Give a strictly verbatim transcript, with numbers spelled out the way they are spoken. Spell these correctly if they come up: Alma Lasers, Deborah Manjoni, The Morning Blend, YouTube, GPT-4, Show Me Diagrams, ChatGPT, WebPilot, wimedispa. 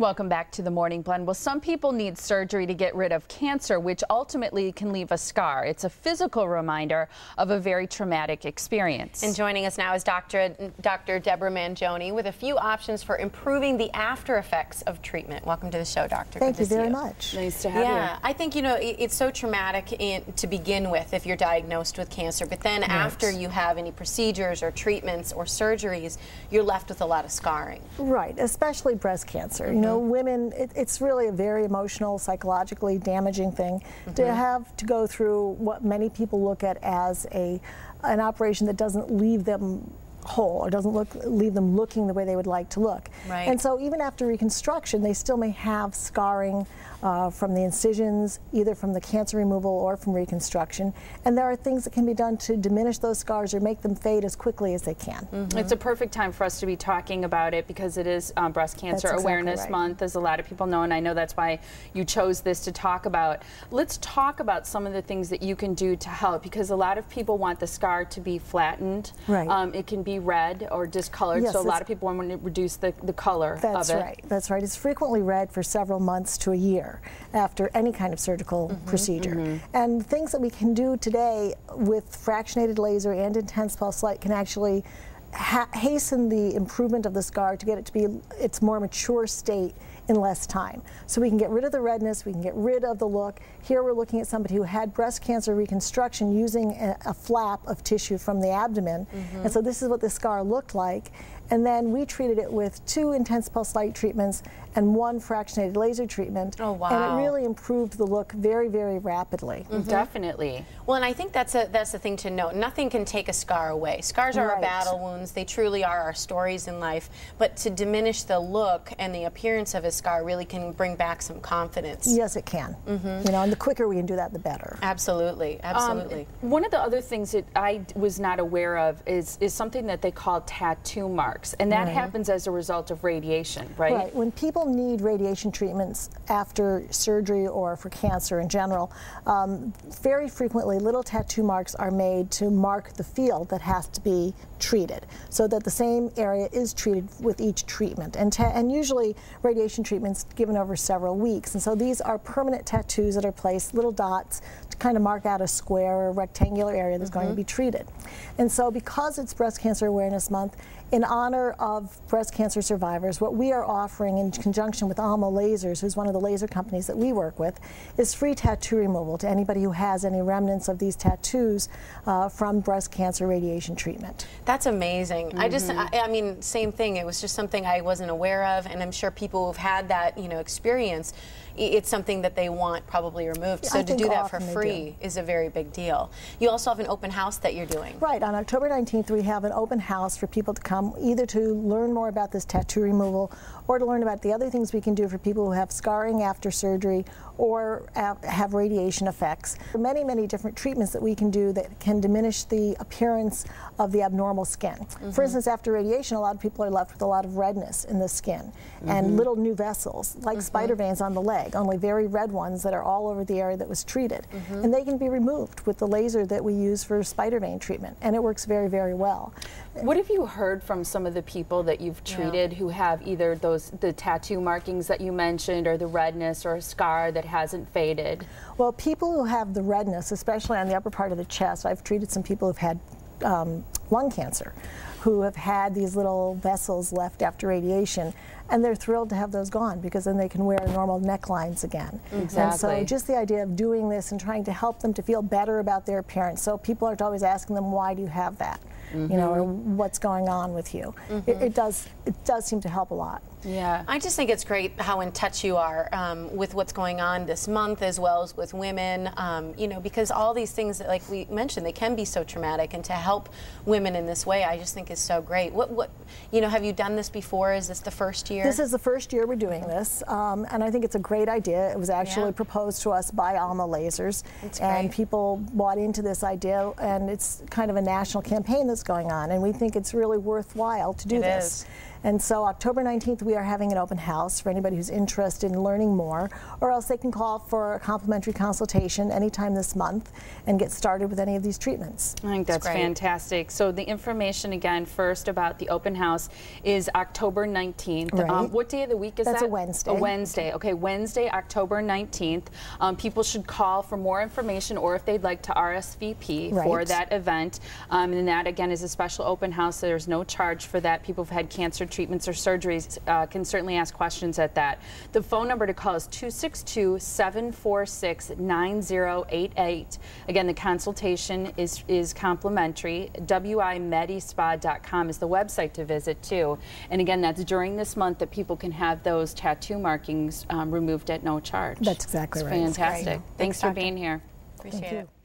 Welcome back to The Morning Blend. Well, some people need surgery to get rid of cancer, which ultimately can leave a scar. It's a physical reminder of a very traumatic experience. And joining us now is Doctor Doctor Deborah Manjoni with a few options for improving the after effects of treatment. Welcome to the show, Doctor. Thank Good you very you. much. Nice to have yeah, you. Yeah, I think, you know, it's so traumatic in, to begin with if you're diagnosed with cancer, but then right. after you have any procedures or treatments or surgeries, you're left with a lot of scarring. Right, especially breast cancer. Mm-hmm. You know, women, it, it's really a very emotional, psychologically damaging thing mm-hmm. to have to go through what many people look at as a an operation that doesn't leave them whole or doesn't look leave them looking the way they would like to look. Right. And so even after reconstruction, they still may have scarring uh, from the incisions, either from the cancer removal or from reconstruction. And there are things that can be done to diminish those scars or make them fade as quickly as they can. Mm-hmm. It's a perfect time for us to be talking about it because it is um, Breast Cancer exactly Awareness right. Month, as a lot of people know, and I know that's why you chose this to talk about. Let's talk about some of the things that you can do to help, because a lot of people want the scar to be flattened. Right. Um, it can be red or discolored, yes, so a lot of people want to reduce the, the color that's of it. Right, that's right. It's frequently red for several months to a year after any kind of surgical mm-hmm, procedure. Mm-hmm. And things that we can do today with fractionated laser and intense pulse light can actually ha hasten the improvement of the scar to get it to be its more mature state in less time. So we can get rid of the redness, we can get rid of the look. Here we're looking at somebody who had breast cancer reconstruction using a, a flap of tissue from the abdomen. Mm-hmm. And so this is what the scar looked like. And then we treated it with two intense pulse light treatments and one fractionated laser treatment. Oh, wow. And it really improved the look very, very rapidly. Mm-hmm. Definitely. Well, and I think that's a, that's the thing to note. Nothing can take a scar away. Scars are right. our battle wounds. They truly are our stories in life. But to diminish the look and the appearance of a scar really can bring back some confidence. Yes, it can. Mm-hmm. You know, and the quicker we can do that, the better. Absolutely. Absolutely. Um, one of the other things that I was not aware of is, is something that they call tattoo marks. And that mm-hmm. happens as a result of radiation, right? Right. When people need radiation treatments after surgery or for cancer in general, um, very frequently little tattoo marks are made to mark the field that has to be treated, so that the same area is treated with each treatment. And, ta and usually radiation treatments given over several weeks. And so these are permanent tattoos that are placed, little dots, to kind of mark out a square or rectangular area that's mm-hmm. going to be treated. And so because it's Breast Cancer Awareness Month, in honor of breast cancer survivors, what we are offering in conjunction with Alma Lasers, who's one of the laser companies that we work with, is free tattoo removal to anybody who has any remnants of these tattoos uh, from breast cancer radiation treatment. That's amazing. Mm-hmm. I just, I, I mean, same thing. It was just something I wasn't aware of, and I'm sure people who've had that, you know, experience, it's something that they want probably removed. So I to do that for free is a very big deal. You also have an open house that you're doing. Right. On October nineteenth, we have an open house for people to come either to learn more about this tattoo removal or to learn about the other things we can do for people who have scarring after surgery or have radiation effects. There are many, many different treatments that we can do that can diminish the appearance of the abnormal skin. Mm-hmm. For instance, after radiation, a lot of people are left with a lot of redness in the skin mm-hmm. and little new vessels, like mm-hmm. spider veins on the leg, only very red ones that are all over the area that was treated. Mm-hmm. And they can be removed with the laser that we use for spider vein treatment, and it works very, very well. What have you heard from some of the people that you've treated yeah. who have either those the tattoo markings that you mentioned or the redness or a scar that hasn't faded? Well, people who have the redness, especially on the upper part of the chest, I've treated some people who've had um, lung cancer, who have had these little vessels left after radiation, and they're thrilled to have those gone because then they can wear normal necklines again. Exactly. And so just the idea of doing this and trying to help them to feel better about their appearance. So people aren't always asking them, why do you have that? Mm-hmm. You know, or what's going on with you. Mm-hmm. it, it does it does seem to help a lot. Yeah, I just think it's great how in touch you are um, with what's going on this month, as well as with women, um, you know, because all these things that, like we mentioned, they can be so traumatic, and to help women in this way I just think is so great. What, what you know, have you done this before? Is this the first year? This is the first year we're doing this, um, and I think it's a great idea. It was actually yeah. proposed to us by Alma Lasers, That's and great. people bought into this idea, and it's kind of a national campaign that's going on, and we think it's really worthwhile to do it this. Is. And so October nineteenth, we are having an open house for anybody who's interested in learning more, or else they can call for a complimentary consultation anytime this month and get started with any of these treatments. I think that's, that's fantastic. So the information again first about the open house is October nineteenth. Right. Um, what day of the week is that's that? That's a Wednesday. A Wednesday. Okay, Wednesday, October nineteenth. Um, people should call for more information, or if they'd like to R S V P right. for that event. Um, and that again is a special open house. So there's no charge for that. People who've had cancer treatments or surgeries uh, can certainly ask questions at that. The phone number to call is two six two, seven four six, nine zero eight eight. Again, the consultation is is complimentary. w i med i spa dot com is the website to visit too. And again, that's during this month that people can have those tattoo markings um, removed at no charge. That's exactly it's right. Fantastic. Right. Thanks, Thanks for being here. Appreciate Thank it. You.